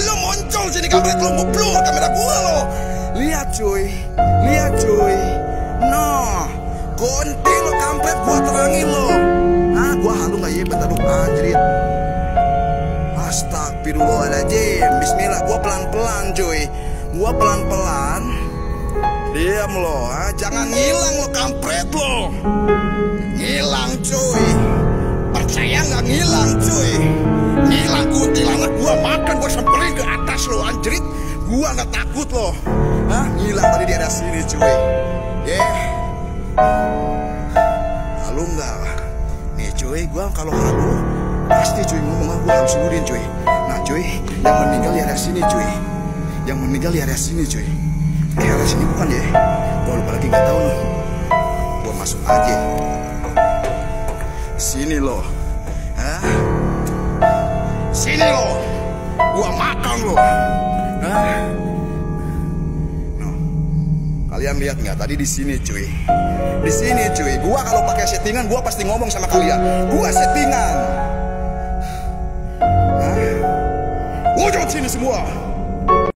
Lo moncong sini kampret, lo mau blur kamera gua lo. Lihat cuy, no, konti lo kampret, gua terangin lo. Hah, gua halu nggak ya bentar lu anjrit. Astagfirullahaladzim, bismillah, gua pelan-pelan cuy, gua pelan-pelan. Diam lo, ha? Jangan ngilang lo kampret lo. Ngilang cuy, percaya nggak ngilang cuy. Ngilang gua, anak gua makan, gua samperin ke atas lo anjrit. Gua nggak takut lo. Hah, ngilang tadi di atas sini cuy. Yeah. Lalu nggak, nih cuy, gua kalau ragu pasti cuy ngomong gua harus ngurin cuy. Nah cuy, yang meninggal di atas sini cuy. Yang meninggal di atas sini cuy. Daerah sini bukan ya? Gua lupa lagi, nggak tahu loh. Gua masuk aja. Sini loh, hah? Sini loh, gua makan loh. Hah? No. Kalian lihat nggak? Tadi di sini cuy. Di sini cuy. Gua kalau pakai settingan, gua pasti ngomong sama kalian. Gua settingan. Hah? Wujud sini semua.